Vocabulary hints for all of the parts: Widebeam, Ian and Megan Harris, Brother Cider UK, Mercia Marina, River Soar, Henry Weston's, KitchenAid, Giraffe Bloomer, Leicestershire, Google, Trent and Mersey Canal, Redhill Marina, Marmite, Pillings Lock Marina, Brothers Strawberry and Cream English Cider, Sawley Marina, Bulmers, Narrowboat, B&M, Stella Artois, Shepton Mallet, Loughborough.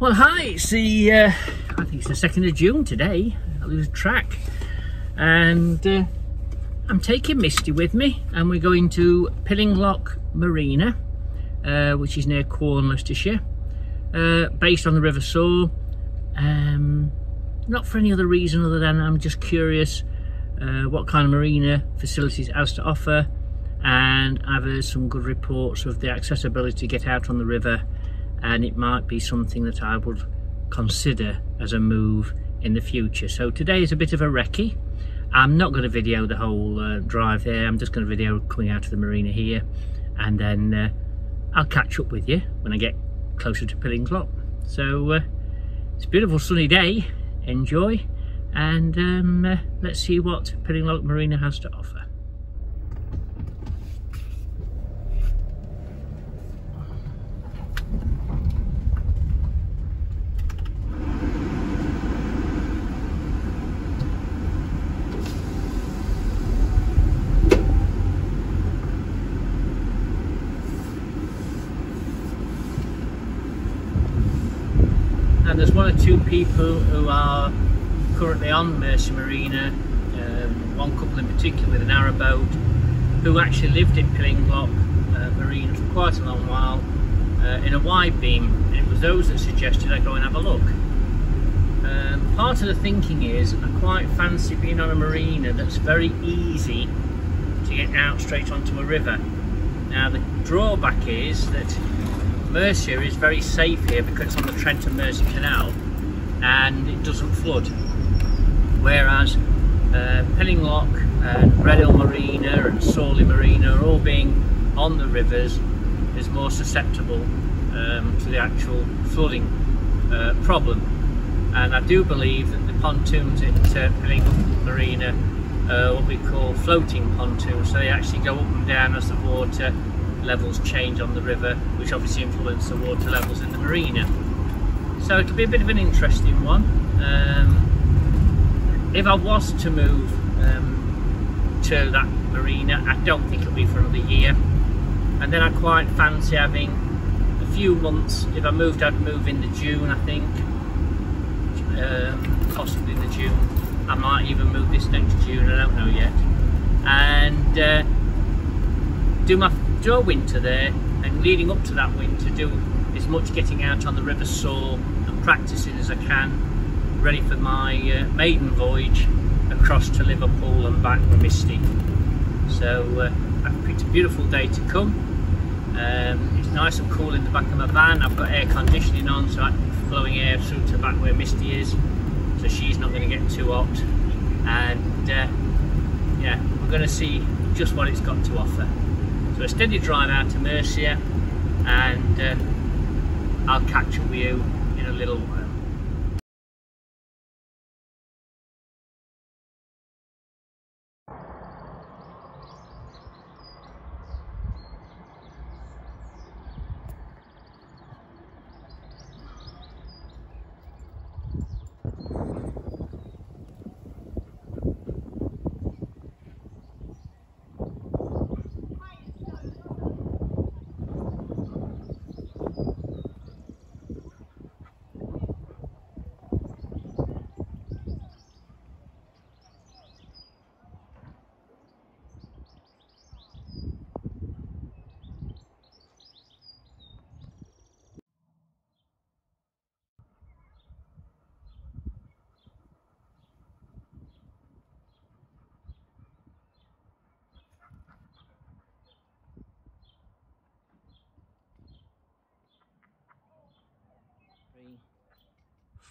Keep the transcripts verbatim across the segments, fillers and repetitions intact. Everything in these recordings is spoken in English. Well, hi, it's the, uh, I think it's the second of June today. I lose track. And uh, I'm taking Misty with me, and we're going to Pillings Lock Marina, uh, which is near Cornwall, Leicestershire, uh, based on the River Soar. Um, not for any other reason other than I'm just curious uh, what kind of marina facilities it has to offer. And I've heard some good reports of the accessibility to get out on the river, and it might be something that I would consider as a move in the future. So today is a bit of a recce. I'm not going to video the whole uh, drive there. I'm just going to video coming out of the marina here, and then uh, I'll catch up with you when I get closer to Pillings Lock. So uh, it's a beautiful sunny day, enjoy, and um, uh, let's see what Pillings Lock Marina has to offer. And there's one or two people who are currently on Mercia Marina, um, one couple in particular with an arrow boat, who actually lived at Pillings Lock uh, Marina for quite a long while uh, in a wide beam, and it was those that suggested I go and have a look. Um, part of the thinking is I quite fancy being on a marina that's very easy to get out straight onto a river. Now the drawback is that Mercia is very safe here because it's on the Trent and Mersey Canal and it doesn't flood, whereas uh, Pillings Lock and Redhill Marina and Sawley Marina are all being on the rivers is more susceptible um, to the actual flooding uh, problem. And I do believe that the pontoons at uh, Pillings Lock Marina are what we call floating pontoons, so they actually go up and down as the water levels change on the river, which obviously influence the water levels in the marina. So it'll be a bit of an interesting one. Um, if I was to move um, to that marina, I don't think it'll be for another year, and then I quite fancy having a few months. If I moved, I'd move in the June, I think, um, possibly in the June. I might even move this next June, I don't know yet, and uh, do my do a winter there, and leading up to that winter do as much getting out on the River Soar and practicing as I can, ready for my uh, maiden voyage across to Liverpool and back with Misty. So uh, I've picked a beautiful day to come. Um, it's nice and cool in the back of my van. I've got air conditioning on, so I'm blowing air through to back where Misty is, so she's not going to get too hot. And uh, yeah, we're going to see just what it's got to offer. So a steady drive out to Mercia, and uh, I'll catch up with you in a little while.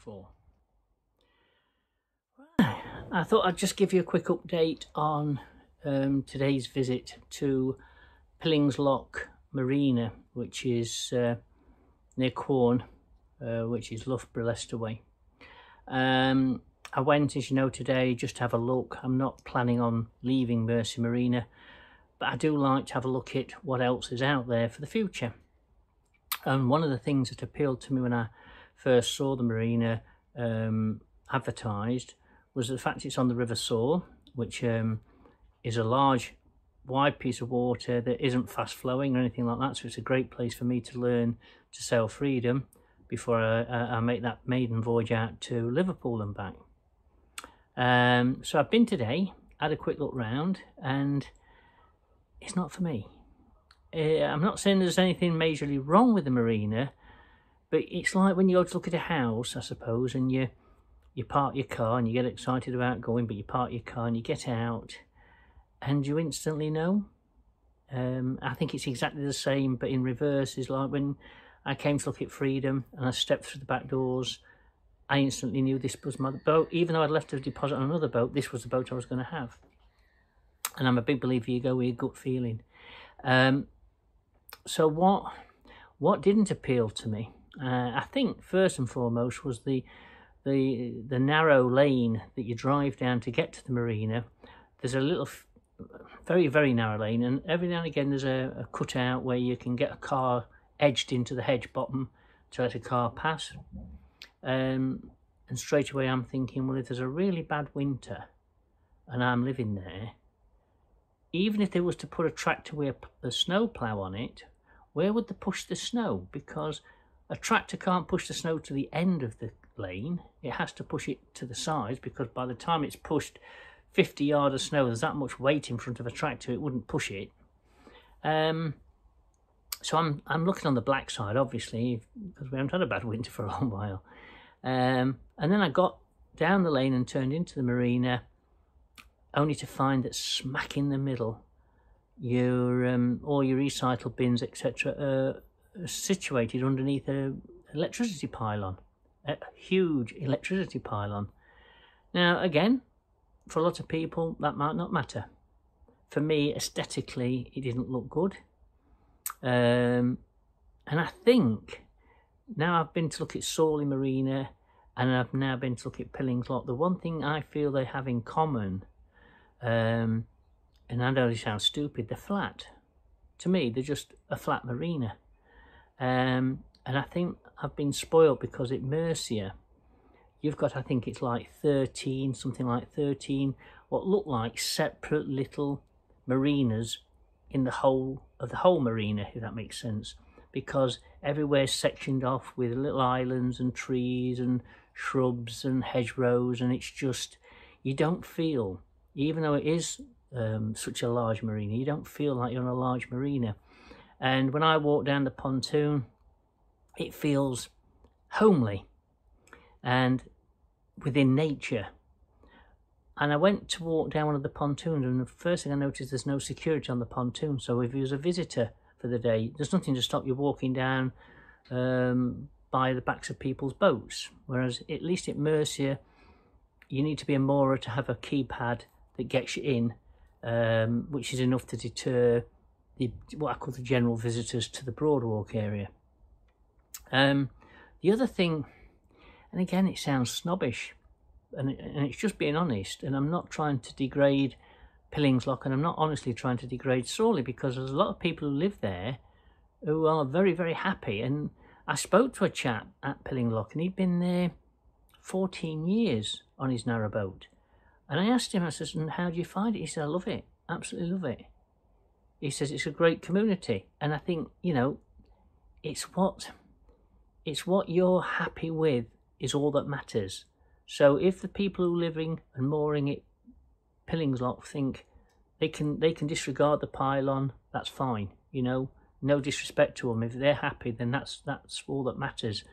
Four. Right. I thought I'd just give you a quick update on um, today's visit to Pillings Lock Marina, which is uh, near Corn, uh, which is Loughborough, Leicester way. Um, I went, as you know, today just to have a look. I'm not planning on leaving Mercia Marina, but I do like to have a look at what else is out there for the future. And one of the things that appealed to me when I first saw the marina um, advertised was the fact it's on the River Soar, which um, is a large wide piece of water that isn't fast flowing or anything like that, so it's a great place for me to learn to sail freedom before I, I make that maiden voyage out to Liverpool and back. Um, so I've been today, had a quick look round, and it's not for me. Uh, I'm not saying there's anything majorly wrong with the marina, but it's like when you go to look at a house, I suppose, and you you park your car and you get excited about going, but you park your car and you get out and you instantly know. Um, I think it's exactly the same, but in reverse. Is like when I came to look at Freedom and I stepped through the back doors, I instantly knew this was my boat. Even though I'd left a deposit on another boat, this was the boat I was going to have. And I'm a big believer you go with your gut feeling. Um, so what what didn't appeal to me, uh, I think first and foremost, was the, the, the narrow lane that you drive down to get to the marina. There's a little, very, very narrow lane, and every now and again there's a, a cutout where you can get a car edged into the hedge bottom to let a car pass. Um, and straight away I'm thinking, well, if there's a really bad winter and I'm living there, even if they was to put a tractor with a snow plough on it, where would they push the snow? Because a tractor can't push the snow to the end of the lane. It has to push it to the sides, because by the time it's pushed fifty yards of snow, there's that much weight in front of a tractor, it wouldn't push it. Um, so I'm, I'm looking on the black side, obviously, because we haven't had a bad winter for a long while. Um, and then I got down the lane and turned into the marina, only to find that smack in the middle, your um, all your recycle bins, et cetera, uh, are situated underneath an electricity pylon, a huge electricity pylon. Now, again, for a lot of people, that might not matter. For me, aesthetically, it didn't look good. Um, and I think now I've been to look at Sawley Marina, and I've now been to look at Pillings Lock. The one thing I feel they have in common, Um, and that only sounds stupid, they're flat. To me, they're just a flat marina. Um, and I think I've been spoiled, because at Mercia, you've got, I think it's like thirteen, something like thirteen, what look like separate little marinas in the whole of the whole marina, if that makes sense. Because everywhere's sectioned off with little islands and trees and shrubs and hedgerows, and it's just, you don't feel, even though it is um, such a large marina, you don't feel like you're on a large marina. And when I walk down the pontoon, it feels homely and within nature. And I went to walk down one of the pontoons, and the first thing I noticed, there's no security on the pontoon. So if you was a visitor for the day, there's nothing to stop you walking down um, by the backs of people's boats. Whereas at least at Mercia, you need to be a moorer to have a keypad that gets you in, um, which is enough to deter the, what I call the general visitors to the Broadwalk area. Um, the other thing, and again it sounds snobbish, and, it, and it's just being honest, and I'm not trying to degrade Pillings Lock, and I'm not honestly trying to degrade Sawley, because there's a lot of people who live there who are very, very happy. And I spoke to a chap at Pillings Lock, and he'd been there fourteen years on his narrow boat. And I asked him, I said, and how do you find it? He said, I love it, absolutely love it. He says, it's a great community. And I think, you know, it's what, it's what you're happy with is all that matters. So if the people who are living and mooring at Pillings Lock think they can, they can disregard the pylon, that's fine, you know, no disrespect to them. If they're happy, then that's, that's all that matters.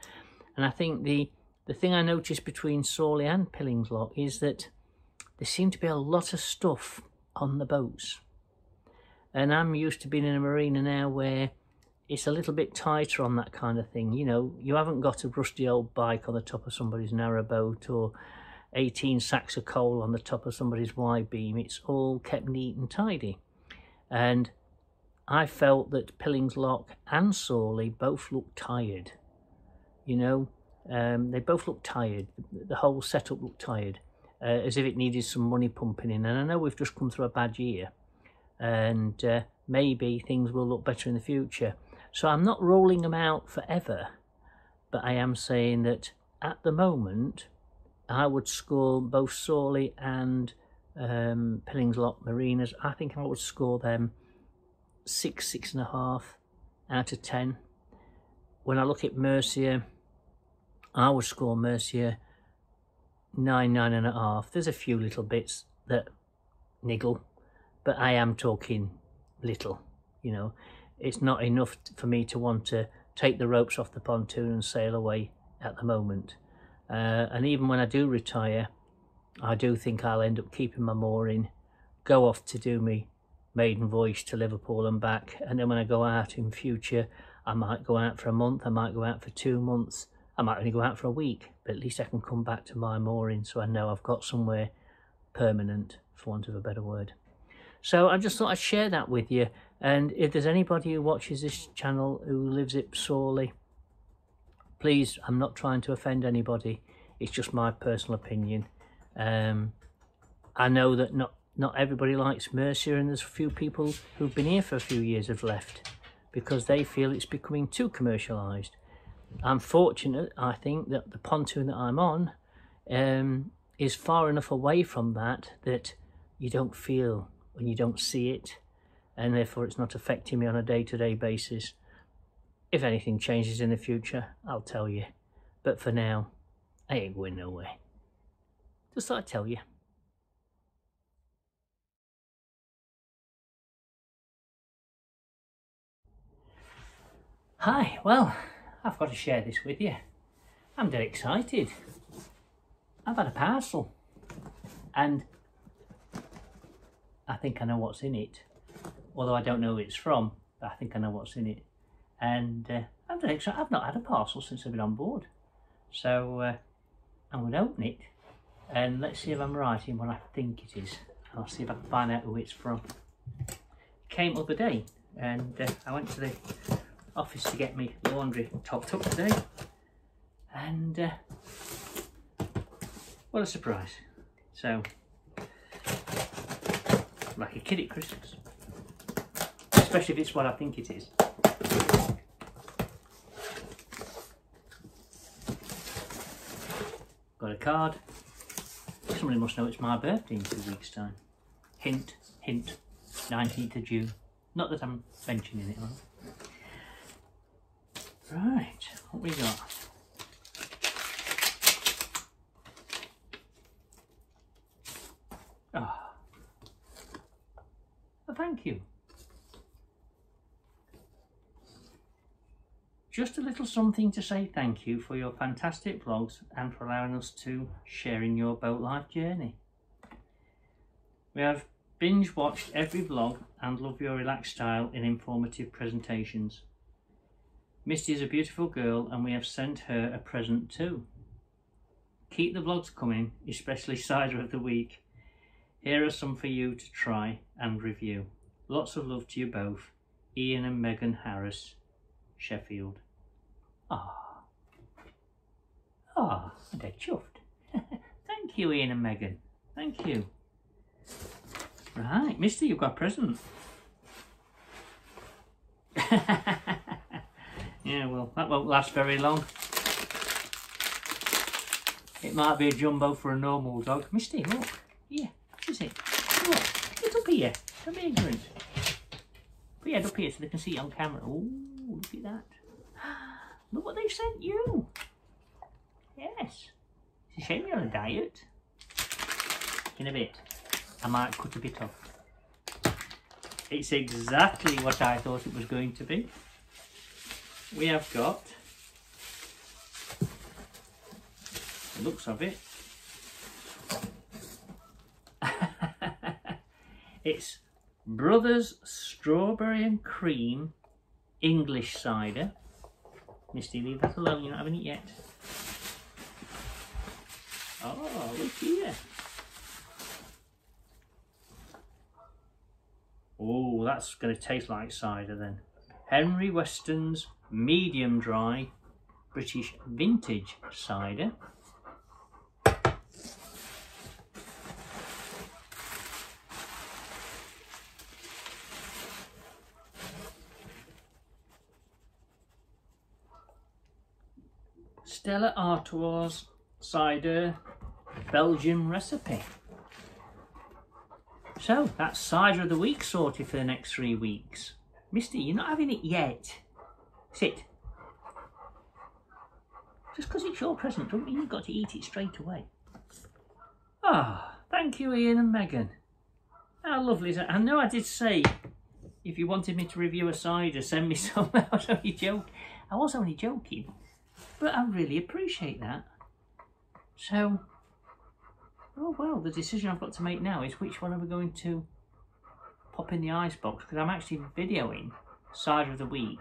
And I think the, The thing I noticed between Sawley and Pillings Lock is that there seemed to be a lot of stuff on the boats. And I'm used to being in a marina now where it's a little bit tighter on that kind of thing. You know, you haven't got a rusty old bike on the top of somebody's narrow boat, or eighteen sacks of coal on the top of somebody's wide beam. It's all kept neat and tidy. And I felt that Pillings Lock and Sawley both looked tired, you know. Um, they both looked tired, the whole setup looked tired, uh, as if it needed some money pumping in. And I know we've just come through a bad year, and uh, maybe things will look better in the future. So I'm not rolling them out forever, but I am saying that at the moment, I would score both Sawley and um, Pillings Lock Marinas. I think I would score them six, six and a half out of ten. When I look at Mercia, I would score Mercia nine, nine and a half. There's a few little bits that niggle, but I am talking little, you know. It's not enough for me to want to take the ropes off the pontoon and sail away at the moment. Uh, and even when I do retire, I do think I'll end up keeping my mooring, go off to do me maiden voyage to Liverpool and back, and then when I go out in future, I might go out for a month, I might go out for two months, I might only go out for a week, but at least I can come back to my mooring so I know I've got somewhere permanent, for want of a better word. So I just thought I'd share that with you, and if there's anybody who watches this channel who lives it Sawley, please, I'm not trying to offend anybody, it's just my personal opinion. Um, I know that not, not everybody likes Mercia, and there's a few people who've been here for a few years have left because they feel it's becoming too commercialised. I'm fortunate, I think, that the pontoon that I'm on um, is far enough away from that that you don't feel when you don't see it, and therefore it's not affecting me on a day-to-day basis. If anything changes in the future, I'll tell you. But for now, I ain't going nowhere. Just thought I'd tell you. Hi, well, I've got to share this with you. I'm dead excited. I've had a parcel, and I think I know what's in it. Although I don't know who it's from, but I think I know what's in it. And uh, I'm dead excited. I've not had a parcel since I've been on board. So uh, I'm going to open it. And let's see if I'm right in what I think it is. I'll see if I can find out who it's from. It came the other day, and uh, I went to the office to get my laundry topped up today. And uh, what a surprise. So, I'm like a kid at Christmas. Especially if it's what I think it is. Got a card. Somebody must know it's my birthday in two weeks' time. Hint, hint, nineteenth of June. Not that I'm mentioning it, right? Right, what we got? Ah, oh. Oh, thank you. Just a little something to say thank you for your fantastic vlogs and for allowing us to share in your boat life journey. We have binge watched every vlog and love your relaxed style in informative presentations. Misty is a beautiful girl and we have sent her a present too. Keep the vlogs coming, especially Cider of the Week. Here are some for you to try and review. Lots of love to you both, Ian and Megan Harris, Sheffield. Ah, ah, they're chuffed. Thank you, Ian and Megan. Thank you. Right, Mister, you've got a present. Yeah, well, that won't last very long. It might be a jumbo for a normal dog. Mister, look. Yeah, what is it? Look, it's up here. Don't be ignorant. Put your head up here so they can see it on camera. Ooh. Look at that. Look what they sent you. Yes. It's a shame you're on a diet. In a bit. I might cut a bit off. It's exactly what I thought it was going to be. We have got, the looks of it. It's Brothers Strawberry and Cream English Cider. Misty, leave that alone, you're not having it yet. Oh, look here. Oh, that's going to taste like cider then. Henry Weston's medium dry British vintage cider. Stella Artois cider Belgian recipe. So that's Cider of the Week sorted for the next three weeks. Mister, you're not having it yet. Sit. Just because it's your present doesn't mean you've got to eat it straight away. Ah, thank you, Ian and Megan. How lovely is that? I know I did say if you wanted me to review a cider, send me some. I was only joking. I was only joking. But I really appreciate that. So, oh well, the decision I've got to make now is which one are we going to pop in the icebox, because I'm actually videoing Cider of the Week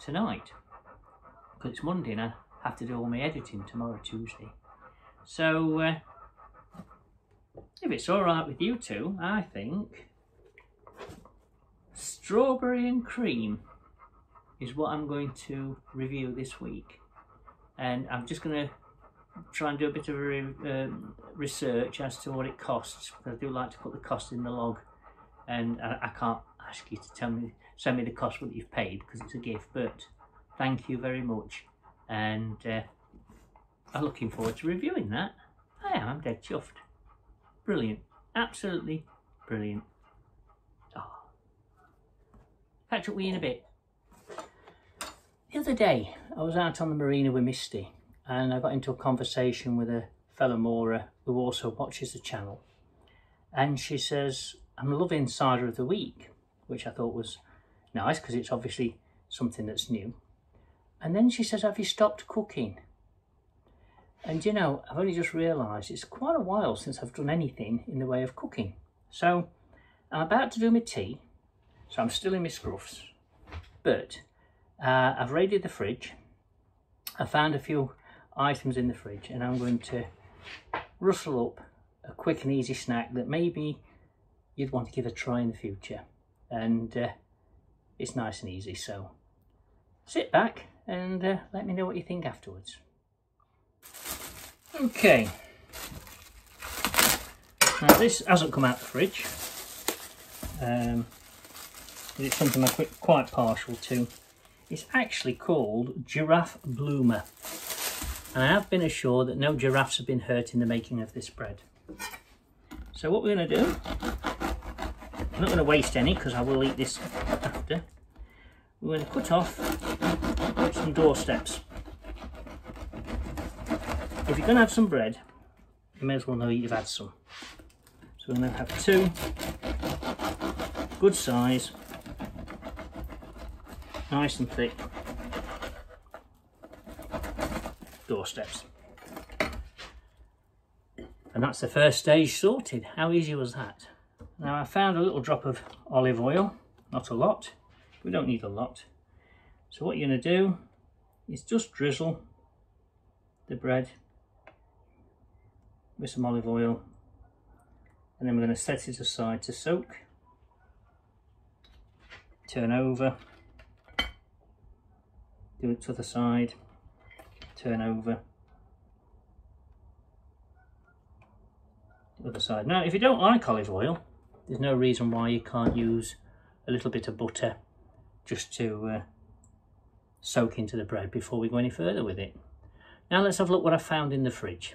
tonight. Because it's Monday and I have to do all my editing tomorrow, Tuesday. So, uh, if it's alright with you two, I think Strawberry and Cream is what I'm going to review this week. And I'm just going to try and do a bit of a re um, research as to what it costs, because I do like to put the cost in the log, and I, I can't ask you to tell me, send me the cost what you've paid, because it's a gift, but thank you very much, and uh, I'm looking forward to reviewing that. I am, I'm dead chuffed. Brilliant, absolutely brilliant. Oh. Catch up with you in a bit. The other day I was out on the marina with Misty, and I got into a conversation with a fellow Mora who also watches the channel, and she says, I'm loving Cider of the Week, which I thought was nice because it's obviously something that's new. And then she says, have you stopped cooking? And you know, I've only just realised it's quite a while since I've done anything in the way of cooking. So I'm about to do my tea, so I'm still in my scruffs, but uh, I've raided the fridge. I found a few items in the fridge, and I'm going to rustle up a quick and easy snack that maybe you'd want to give a try in the future. And uh, it's nice and easy, so sit back and uh, let me know what you think afterwards. Okay, now this hasn't come out the fridge. Um, it's something I'm quite partial to. It's actually called Giraffe Bloomer, and I have been assured that no giraffes have been hurt in the making of this bread. So what we're going to do, I'm not going to waste any because I will eat this after, we're going to cut off some doorsteps. If you're going to have some bread, you may as well know you've had some. So we're going to have two good size, nice and thick doorsteps, and that's the first stage sorted. How easy was that? Now I found a little drop of olive oil, not a lot, we don't need a lot. So what you're going to do is just drizzle the bread with some olive oil, and then we're going to set it aside to soak. Turn over, do it to the side, turn over, the other side. Now if you don't like olive oil, there's no reason why you can't use a little bit of butter just to uh, soak into the bread before we go any further with it. Now let's have a look what I found in the fridge.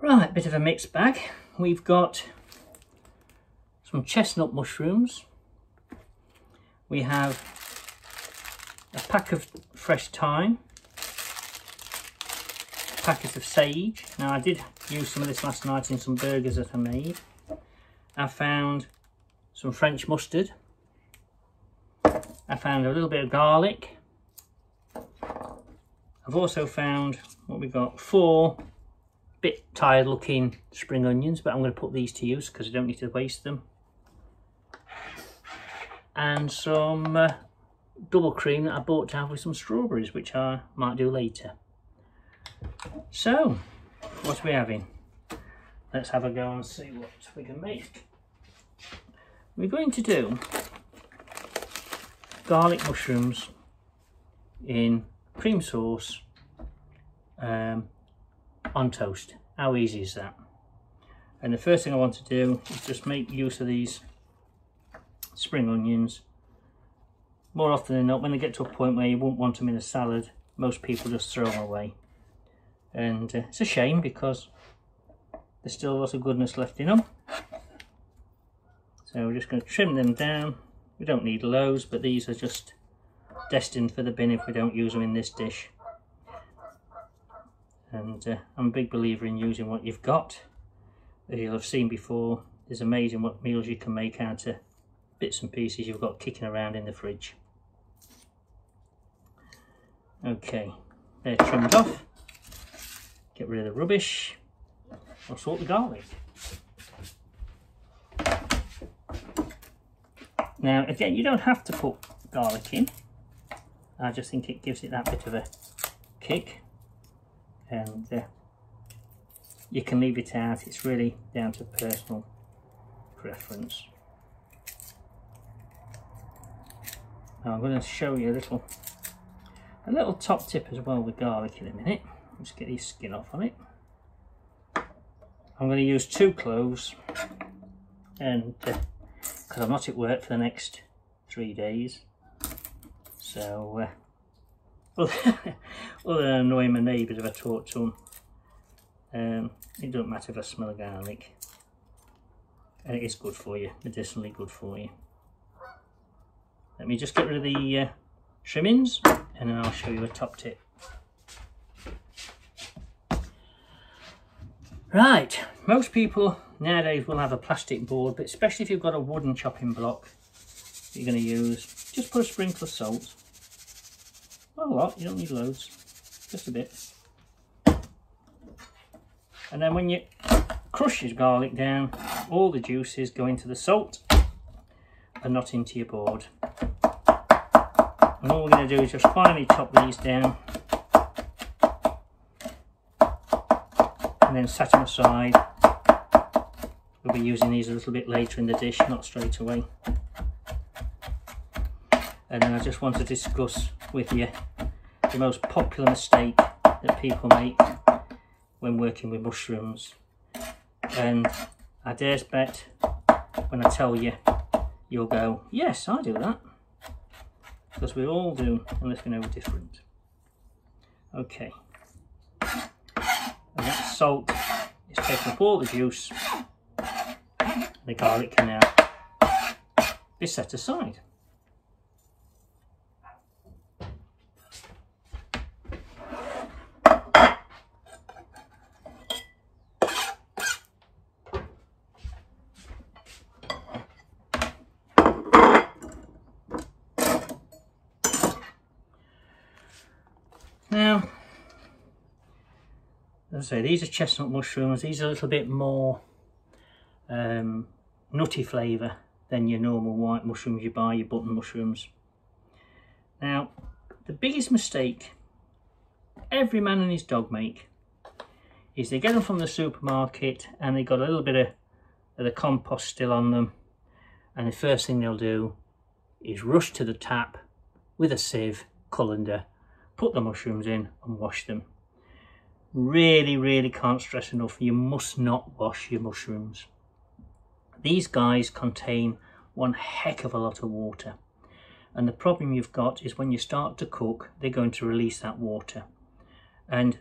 Right, bit of a mixed bag. We've got some chestnut mushrooms, we have a pack of fresh thyme, a packet of sage. Now I did use some of this last night in some burgers that I made. I found some French mustard. I found a little bit of garlic. I've also found, what we got, four bit tired looking spring onions, but I'm going to put these to use because I don't need to waste them. And some uh, double cream that I bought to have with some strawberries, which I might do later. So what are we having? Let's have a go and see what we can make. We're going to do garlic mushrooms in cream sauce um, on toast. How easy is that? And the first thing I want to do is just make use of these spring onions. More often than not, when they get to a point where you won't want them in a salad, most people just throw them away. And uh, it's a shame because there's still a lot of goodness left in them. So we're just going to trim them down. We don't need loads, but these are just destined for the bin if we don't use them in this dish. and uh, I'm a big believer in using what you've got. As you'll have seen before, it's amazing what meals you can make out of bits and pieces you've got kicking around in the fridge. Okay, they're trimmed off. Get rid of the rubbish. I'll sort the garlic. Now again, you don't have to put garlic in. I just think it gives it that bit of a kick, and uh, you can leave it out. It's really down to personal preference. Now I'm going to show you a little a little top tip as well with garlic in a minute. Let's get the skin off on it. I'm going to use two cloves, and uh, because I'm not at work for the next three days, so uh, other than annoying my neighbours if I talk to them, um, it doesn't matter if I smell a garlic, and it is good for you, medicinally good for you. Let me just get rid of the uh, trimmings, and then I'll show you a top tip. Right, most people nowadays will have a plastic board, but especially if you've got a wooden chopping block that you're going to use, just put a sprinkle of salt. Not a lot, you don't need loads, just a bit. And then when you crush your garlic down, all the juices go into the salt and not into your board. And all we're going to do is just finely chop these down, and then set them aside. We'll be using these a little bit later in the dish, not straight away. And then I just want to discuss with you the most popular mistake that people make when working with mushrooms. And I dare bet when I tell you, you'll go, yes, I do that. Because we all do, unless we know we're different. Okay. And that salt is taking up all the juice. The garlic can now be set aside. Now, as I say, these are chestnut mushrooms. These are a little bit more um, nutty flavour than your normal white mushrooms you buy, your button mushrooms. Now, the biggest mistake every man and his dog make is they get them from the supermarket and they've got a little bit of, of the compost still on them, and the first thing they'll do is rush to the tap with a sieve, colander, put the mushrooms in and wash them. Really, really can't stress enough, you must not wash your mushrooms. These guys contain one heck of a lot of water, and the problem you've got is when you start to cook, they're going to release that water. And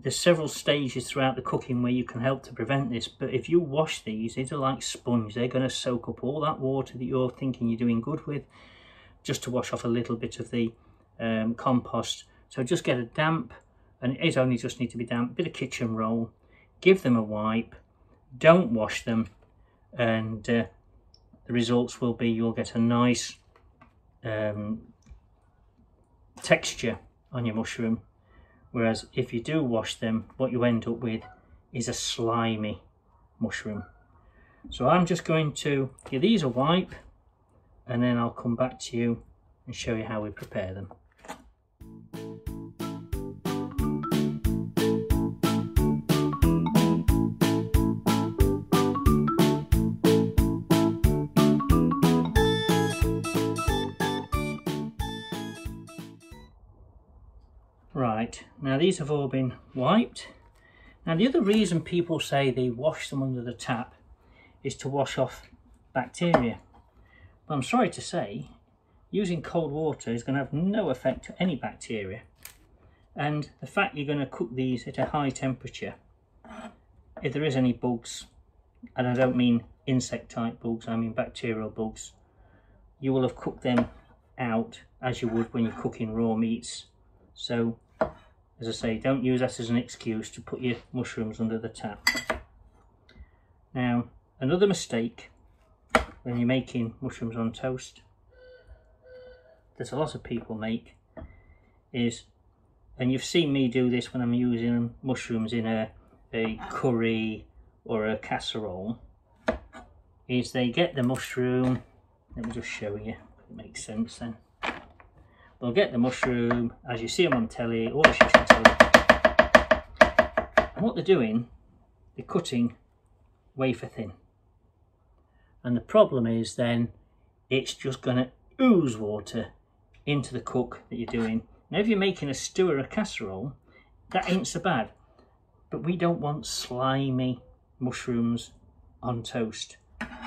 there's several stages throughout the cooking where you can help to prevent this, but if you wash these, these are like sponge. They're going to soak up all that water that you're thinking you're doing good with, just to wash off a little bit of the um, compost. So just get a damp, and it only just need to be damp, bit of kitchen roll, give them a wipe, don't wash them, and uh, the results will be you'll get a nice um, texture on your mushroom, whereas if you do wash them, what you end up with is a slimy mushroom. So I'm just going to give these a wipe, and then I'll come back to you and show you how we prepare them. Right, now these have all been wiped. Now the other reason people say they wash them under the tap is to wash off bacteria. But I'm sorry to say, using cold water is going to have no effect to any bacteria. And the fact you're going to cook these at a high temperature, if there is any bugs, and I don't mean insect type bugs, I mean bacterial bugs, you will have cooked them out as you would when you're cooking raw meats. So As I say, don't use that as an excuse to put your mushrooms under the tap. Now, another mistake when you're making mushrooms on toast that a lot of people make is, and you've seen me do this when I'm using mushrooms in a, a curry or a casserole, is they get the mushroom, let me just show you, it makes sense then. They'll get the mushroom, as you see them on telly, or she's on telly. And what they're doing, they're cutting wafer thin. And the problem is then, it's just going to ooze water into the cook that you're doing. Now if you're making a stew or a casserole, that ain't so bad. But we don't want slimy mushrooms on toast.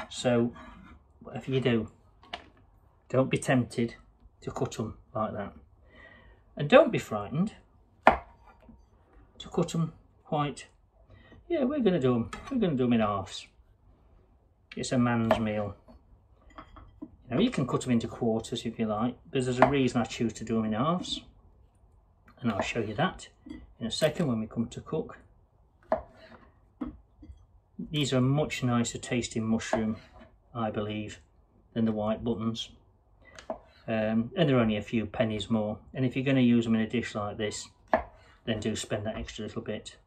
So, whatever you do, don't be tempted to cut them like that. And don't be frightened to cut them quite, yeah, we're going to do them, we're going to do them in halves. It's a man's meal. Now you can cut them into quarters if you like, but there's a reason I choose to do them in halves. And I'll show you that in a second when we come to cook. These are a much nicer tasting mushroom, I believe, than the white buttons. Um, and they're only a few pennies more, and if you're going to use them in a dish like this, then do spend that extra little bit.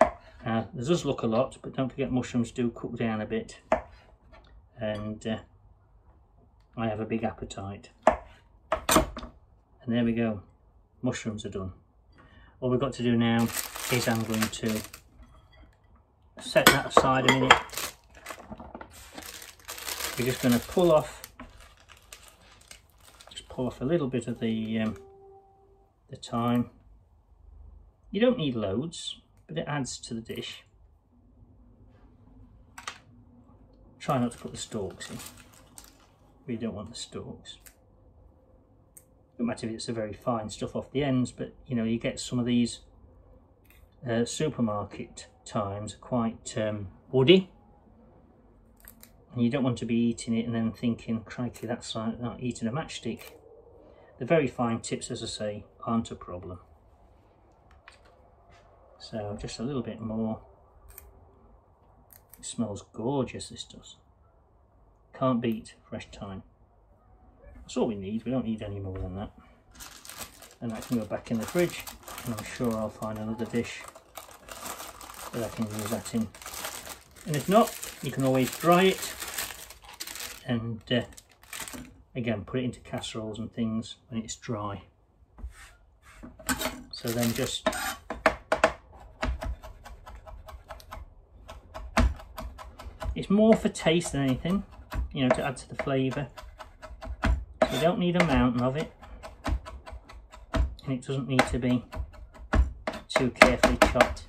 Now, it does look a lot, but don't forget mushrooms do cook down a bit, and uh, I have a big appetite. And there we go, mushrooms are done. All we've got to do now is I'm going to set that aside a minute. We're just going to pull off, just pull off a little bit of the um, the thyme. You don't need loads, but it adds to the dish. Try not to put the stalks in. We don't want the stalks. Doesn't matter if it's a very fine stuff off the ends, but you know, you get some of these uh, supermarket thymes are quite um, woody. And you don't want to be eating it and then thinking, crikey, that's like not eating a matchstick. The very fine tips, as I say, aren't a problem. So just a little bit more. It smells gorgeous, this does. Can't beat fresh thyme. That's all we need, we don't need any more than that. And that can go back in the fridge, and I'm sure I'll find another dish that I can use that in. And if not, you can always dry it. And uh, again, put it into casseroles and things when it's dry. So then just it's more for taste than anything, you know, to add to the flavour. You don't need a mountain of it, and it doesn't need to be too carefully chopped.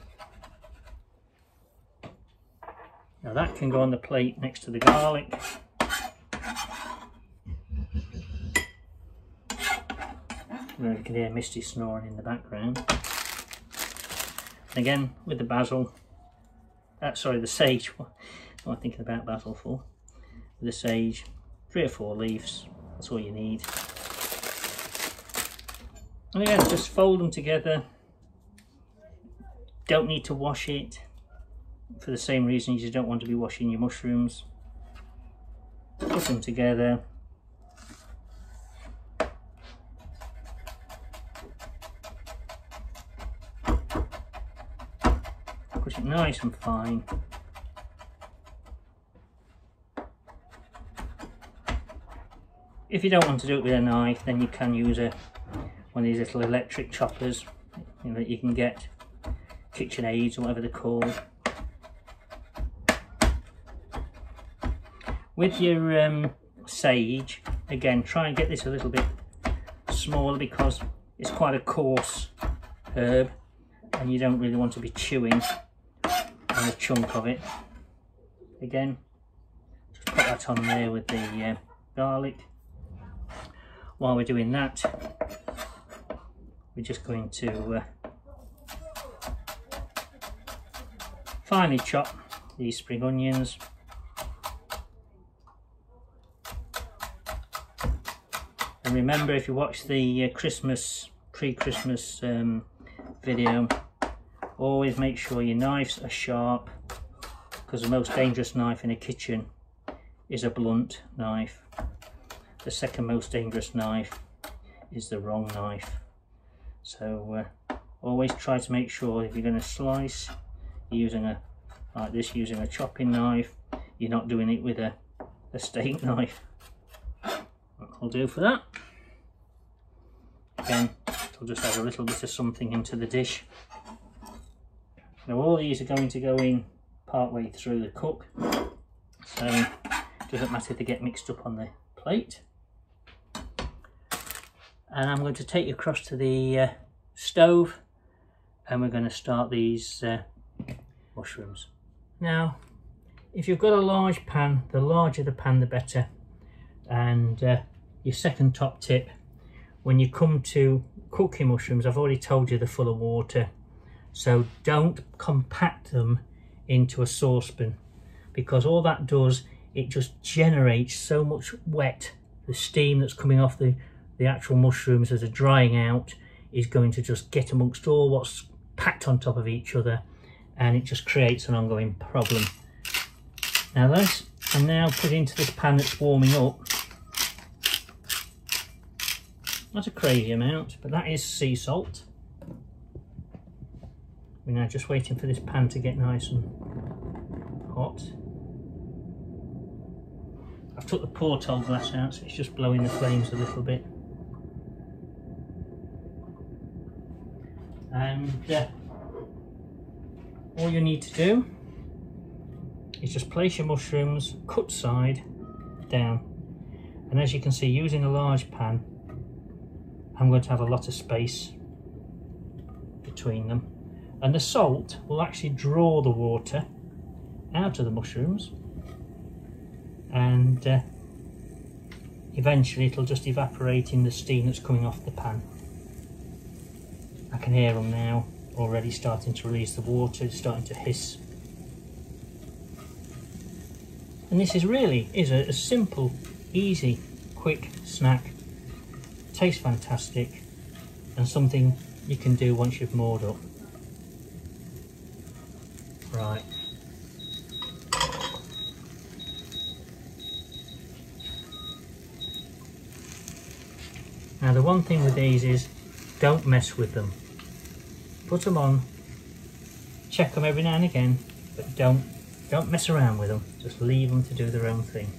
Now that can go on the plate next to the garlic. You can hear Misty snoring in the background. And again, with the basil, uh, sorry, the sage, what am I thinking about basil for? The sage, three or four leaves, that's all you need. And again, just fold them together. Don't need to wash it, for the same reason you just don't want to be washing your mushrooms. Put them together. Put it nice and fine. If you don't want to do it with a knife, then you can use a one of these little electric choppers, you know, that you can get, KitchenAids or whatever they're called. With your um, sage, again, try and get this a little bit smaller because it's quite a coarse herb and you don't really want to be chewing on a chunk of it. Again, just put that on there with the uh, garlic. While we're doing that, we're just going to uh, finely chop these spring onions. And remember, if you watch the uh, Christmas pre-Christmas um, video, always make sure your knives are sharp, because the most dangerous knife in a kitchen is a blunt knife. The second most dangerous knife is the wrong knife. So uh, always try to make sure if you're going to slice using a like this, using a chopping knife, you're not doing it with a, a steak knife. That'll do for that. Again, it'll just add a little bit of something into the dish. Now all these are going to go in part way through the cook, so it doesn't matter if they get mixed up on the plate. And I'm going to take you across to the uh, stove, and we're going to start these uh, mushrooms. Now, if you've got a large pan, the larger the pan, the better. And uh, your second top tip, when you come to cooking mushrooms, I've already told you they're full of water, so don't compact them into a saucepan, because all that does, it just generates so much wet, the steam that's coming off the the actual mushrooms as they're drying out is going to just get amongst all what's packed on top of each other, and it just creates an ongoing problem. Now this, I'm now put into this pan that's warming up. Not a crazy amount, but that is sea salt. We're now just waiting for this pan to get nice and hot. I've took the pour-toll glass out, so it's just blowing the flames a little bit. And uh, all you need to do is just place your mushrooms cut side down. And as you can see, using a large pan, I'm going to have a lot of space between them. And the salt will actually draw the water out of the mushrooms, and uh, eventually it'll just evaporate in the steam that's coming off the pan. I can hear them now already starting to release the water, it's starting to hiss. And this is really is a, a simple, easy, quick snack. Tastes fantastic, and something you can do once you've moored up. Right. Now the one thing with these is don't mess with them. Put them on, check them every now and again, but don't don't mess around with them. Just leave them to do their own thing.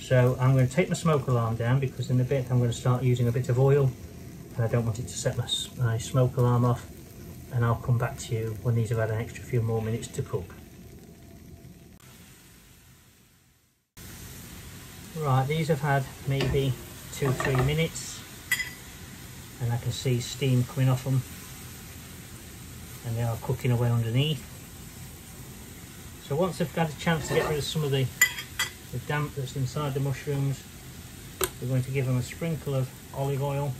So I'm going to take my smoke alarm down, because in a bit I'm going to start using a bit of oil, and I don't want it to set my, my smoke alarm off, and I'll come back to you when these have had an extra few more minutes to cook. Right, these have had maybe two, three minutes, and I can see steam coming off them, and they are cooking away underneath. So once they've had a chance to get rid of some of the the damp that's inside the mushrooms, we're going to give them a sprinkle of olive oil.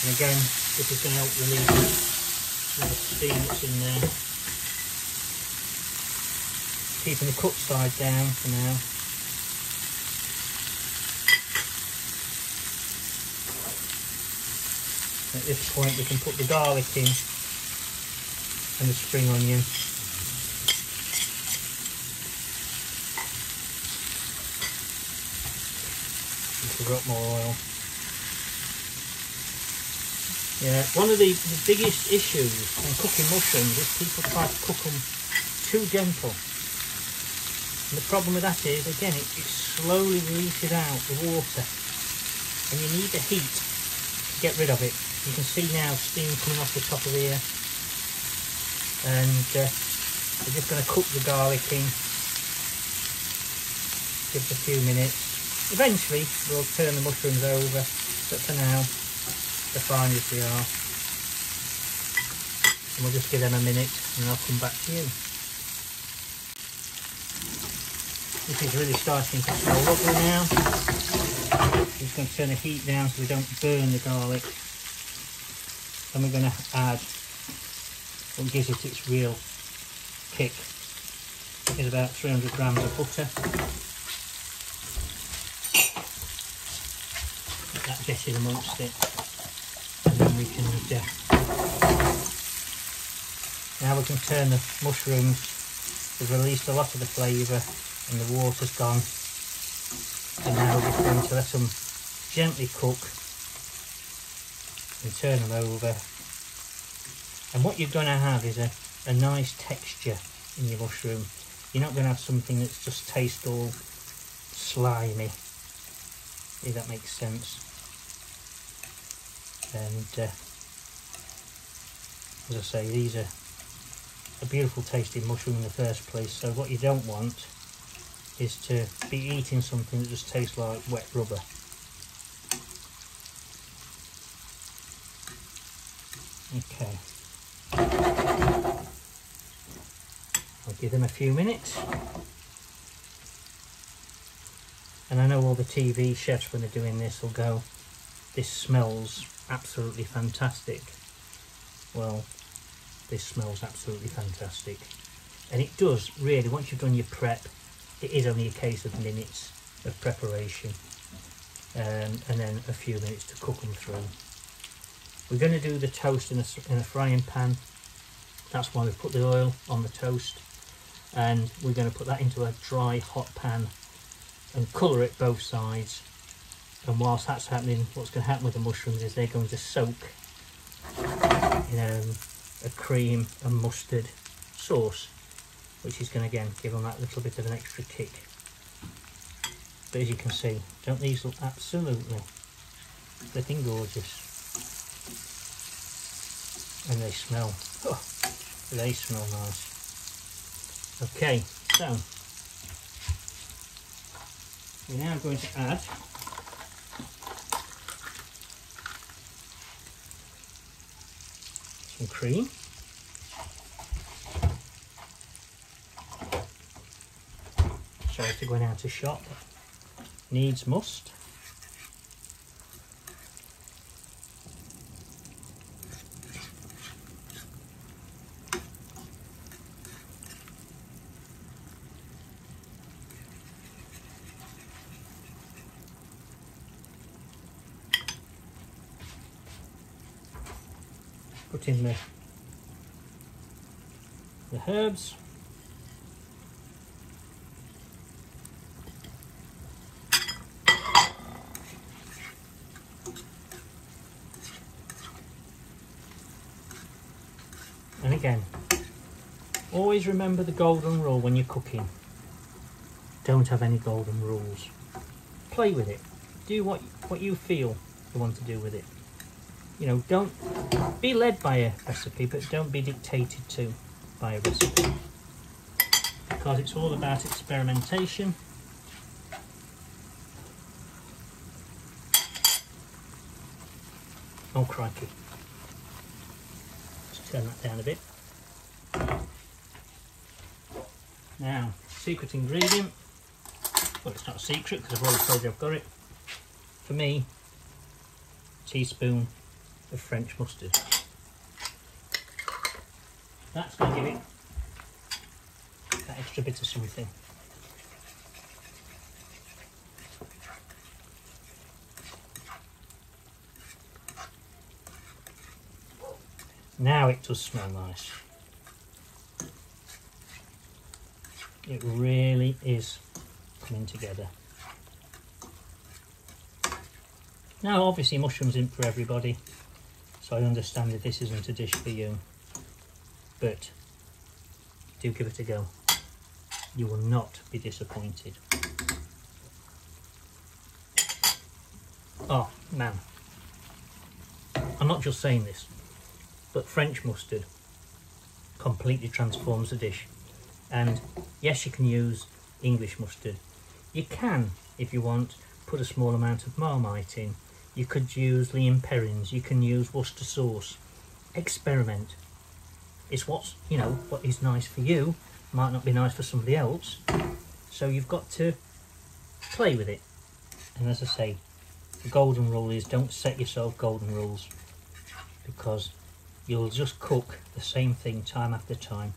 And again, this is going to help relieve the steam that's in there. Keeping the cut side down for now. At this point we can put the garlic in and the spring onion. Got more oil. Yeah, one of the, the biggest issues when cooking mushrooms is people try to cook them too gentle, and the problem with that is, again, it, it slowly releases out the water, and you need the heat to get rid of it. You can see now steam coming off the top of here, and uh, we're just going to cook the garlic in, give it a few minutes. Eventually we'll turn the mushrooms over, but for now they're fine as they are, and we'll just give them a minute and I'll come back to you. This is really starting to smell lovely now. I'm just going to turn the heat down so we don't burn the garlic, and we're going to add what gives it its real kick, is about three hundred grams of butter. mash in amongst it, and then we can uh, now we can turn the mushrooms. We've released a lot of the flavour and the water's gone, and now we're just going to let them gently cook and turn them over. And what you're going to have is a, a nice texture in your mushroom. You're not going to have something that's just tastes all slimy, if that makes sense. And uh, as I say, these are a beautiful tasting mushroom in the first place, so what you don't want is to be eating something that just tastes like wet rubber. Okay, I'll give them a few minutes. And I know all the T V chefs, when they're doing this, will go, this smells absolutely fantastic. Well, this smells absolutely fantastic. And it does, really. Once you've done your prep, it is only a case of minutes of preparation, um, and then a few minutes to cook them through. We're going to do the toast in a, in a frying pan. That's why we've put the oil on the toast. And we're going to put that into a dry, hot pan and colour it both sides. And whilst that's happening, what's going to happen with the mushrooms is they're going to soak in um, a cream and mustard sauce, which is going to again give them that little bit of an extra kick. But as you can see, don't these look absolutely flipping gorgeous? And they smell, oh, they smell nice. Okay, so we're now going to add some cream. Sorry for going out of shot. Needs must. Put in the, the herbs. And again, always remember the golden rule when you're cooking. Don't have any golden rules. Play with it. Do what, what you feel you want to do with it. You know, don't be led by a recipe, but don't be dictated to by a recipe, because it's all about experimentation. Oh crikey, just turn that down a bit. Now, secret ingredient, well, it's not a secret because I've already told you I've got it, for me, teaspoon of French mustard. That's going to give it that extra bit of something. Now it does smell nice. It really is coming together. Now obviously mushrooms in for everybody, so I understand that this isn't a dish for you, but do give it a go. You will not be disappointed. Oh man, I'm not just saying this, but French mustard completely transforms the dish. And yes, you can use English mustard. You can, if you want, put a small amount of Marmite in. You could use Liam Perrins, you can use Worcester sauce. Experiment. It's what's, you know, what is nice for you might not be nice for somebody else. So you've got to play with it. And as I say, the golden rule is don't set yourself golden rules, because you'll just cook the same thing time after time,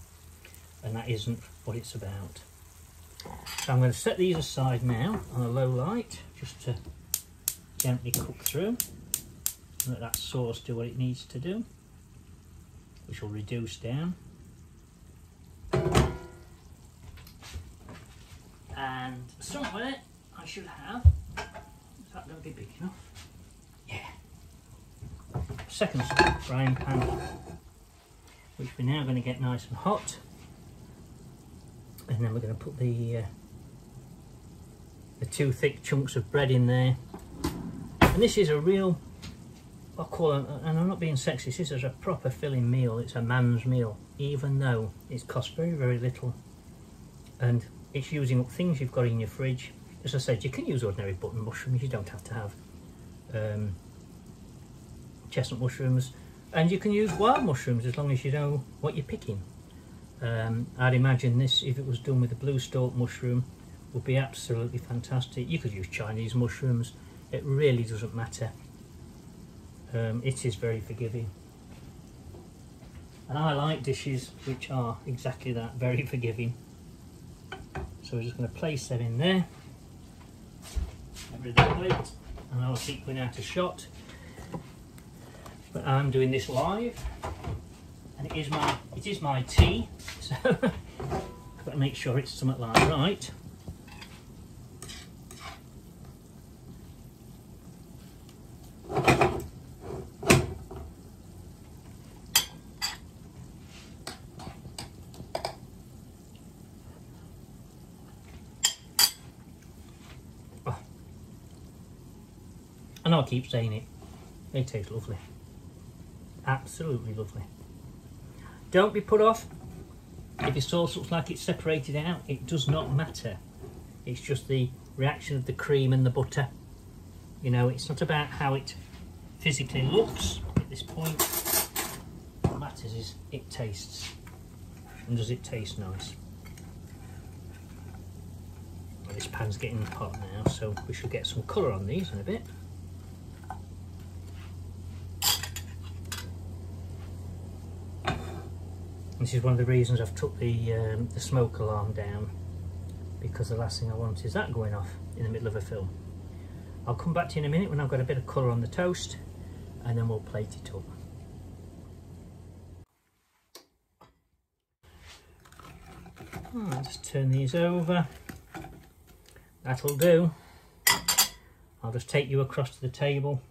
and that isn't what it's about. So I'm going to set these aside now on a low light, just to gently cook through. Let that sauce do what it needs to do, which will reduce down. And somewhere I should have, is that going to be big enough? Yeah. Second frying pan, which we're now going to get nice and hot. And then we're going to put the, uh, the two thick chunks of bread in there. And this is a real, I call it, and I'm not being sexist, this is a proper filling meal. It's a man's meal, even though it's cost very, very little. And it's using up things you've got in your fridge. As I said, you can use ordinary button mushrooms, you don't have to have um, chestnut mushrooms. And you can use wild mushrooms as long as you know what you're picking. Um, I'd imagine this, if it was done with a blue stalk mushroom, would be absolutely fantastic. You could use Chinese mushrooms, it really doesn't matter. Um, it is very forgiving. And I like dishes which are exactly that, very forgiving. So we're just going to place that in there. Get rid of that lid, and I'll keep going out a shot. But I'm doing this live, and it is my it is my tea, so I've got to make sure it's somewhat like right. I keep saying it, they taste lovely, absolutely lovely. Don't be put off if your sauce looks like it's separated out, it does not matter. It's just the reaction of the cream and the butter, you know. It's not about how it physically looks at this point. What matters is it tastes, and does it taste nice? Well, this pan's getting hot now, so we should get some colour on these in a bit. This is one of the reasons I've took the, um, the smoke alarm down, because the last thing I want is that going off in the middle of a film. I'll come back to you in a minute when I've got a bit of colour on the toast, and then we'll plate it up. Oh, I'll just turn these over. That'll do. I'll just take you across to the table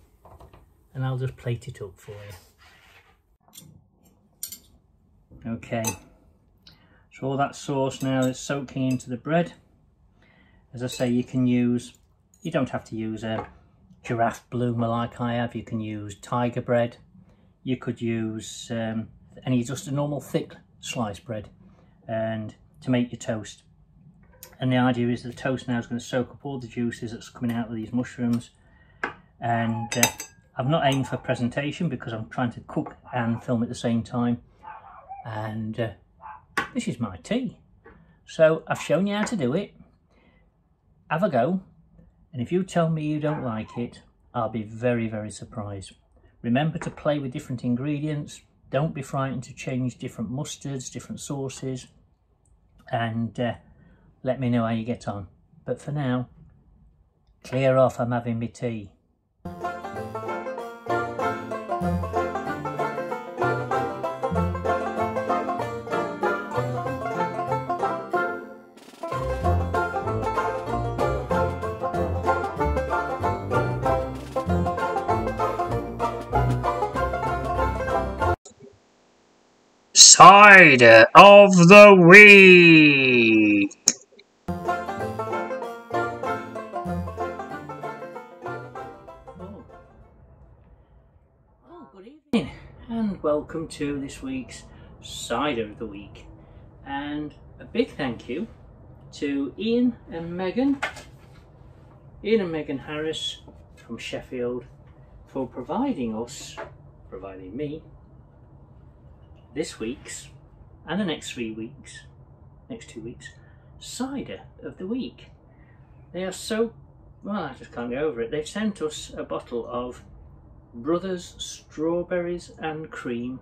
and I'll just plate it up for you. Okay, so all that sauce now is soaking into the bread. As I say, you can use, you don't have to use a Giraffe Bloomer like I have, you can use tiger bread, you could use um, any just a normal thick sliced bread, and to make your toast. And the idea is the toast now is going to soak up all the juices that's coming out of these mushrooms. And uh, I've not aimed for presentation because I'm trying to cook and film at the same time. And uh, this is my tea, so I've shown you how to do it. Have a go, and if you tell me you don't like it, I'll be very very surprised. Remember to play with different ingredients, don't be frightened to change different mustards, different sauces, and uh, let me know how you get on. But for now, clear off, I'm having my tea. Cider of the week. Oh. Oh, good evening, and welcome to this week's Cider of the Week. And a big thank you to Ian and Megan, Ian and Megan Harris from Sheffield, for providing us, providing me, this week's and the next three weeks, next two weeks, cider of the week. They are so, well, I just can't get over it. They've sent us a bottle of Brothers Strawberries and Cream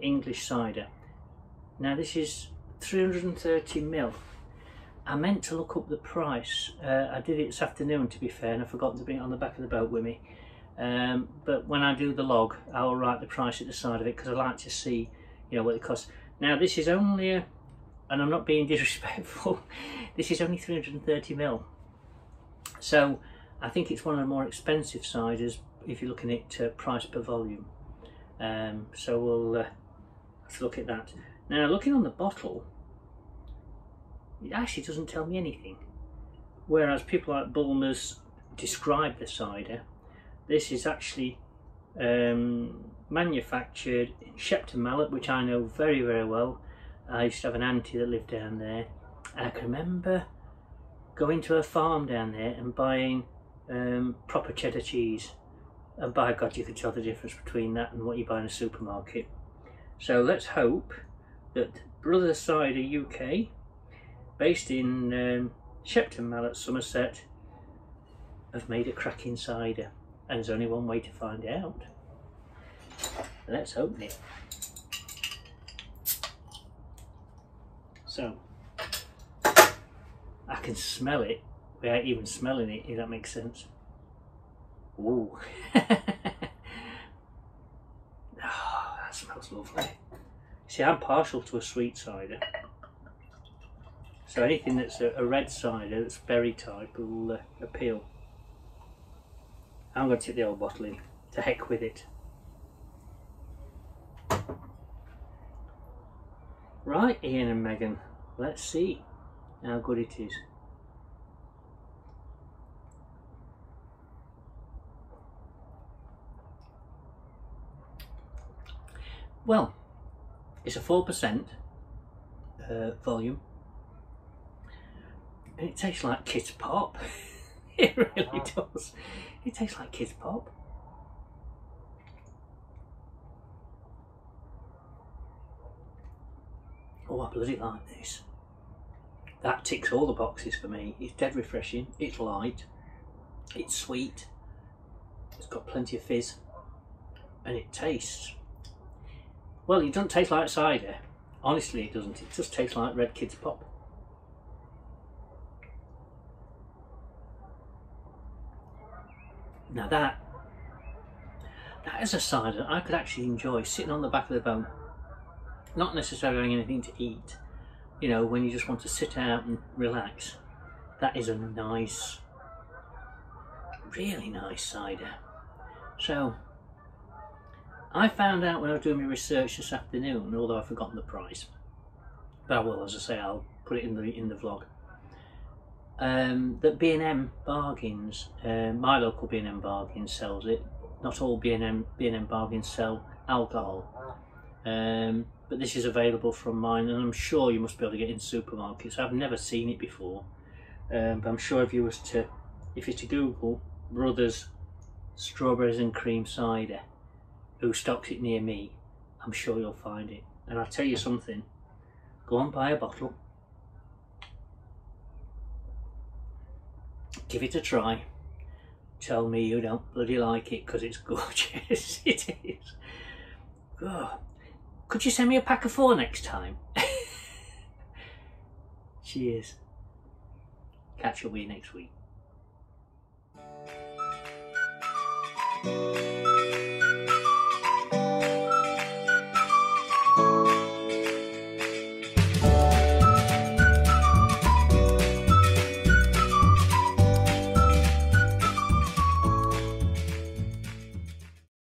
English Cider. Now this is three hundred and thirty mil. I meant to look up the price. Uh, I did it this afternoon, to be fair, and I forgot to bring it on the back of the boat with me. Um, but when I do the log, I'll write the price at the side of it, because I like to see, you know, what it costs. Now this is only a, and I'm not being disrespectful, this is only three hundred and thirty milliliters, so I think it's one of the more expensive ciders if you're looking at uh, price per volume. Um, so we'll uh, have to look at that. Now looking on the bottle, it actually doesn't tell me anything, whereas people like Bulmers describe the cider. This is actually um, manufactured in Shepton Mallet, which I know very, very well. I used to have an auntie that lived down there, and I can remember going to her farm down there and buying um, proper cheddar cheese. And by God, you could tell the difference between that and what you buy in a supermarket. So let's hope that Brother Cider U K, based in um, Shepton Mallet, Somerset, have made a cracking cider. And there's only one way to find out. Let's open it. So, I can smell it without even smelling it, if that makes sense. Ooh. Oh, that smells lovely. See, I'm partial to a sweet cider. So anything that's a, a red cider, that's berry type, will uh, appeal. I'm going to tip the old bottle in, to heck with it. Right, Ian and Megan, let's see how good it is. Well, it's a four percent uh, volume, and it tastes like kids pop. It really does. It tastes like kids pop. Oh, I bloody like this. That ticks all the boxes for me. It's dead refreshing, it's light, it's sweet, it's got plenty of fizz, and it tastes... well, it doesn't taste like cider. Honestly, it doesn't. It just tastes like red kids pop. Now that, that is a cider I could actually enjoy sitting on the back of the boat, not necessarily having anything to eat, you know, when you just want to sit out and relax. That is a nice, really nice cider. So, I found out when I was doing my research this afternoon, although I've forgotten the price, but I will, as I say, I'll put it in the, in the vlog. Um, that B and M Bargains, uh, my local B and M Bargains sells it. Not all B and M Bargains sell alcohol, um, but this is available from mine, and I'm sure you must be able to get it in supermarkets. I've never seen it before, um, but I'm sure if you was to, if you to Google Brothers Strawberries and Cream Cider, who stocks it near me, I'm sure you'll find it. And I'll tell you something, go and buy a bottle. Give it a try. Tell me you don't bloody like it, because it's gorgeous. It is. Oh. Could you send me a pack of four next time? Cheers. Catch up with you next week.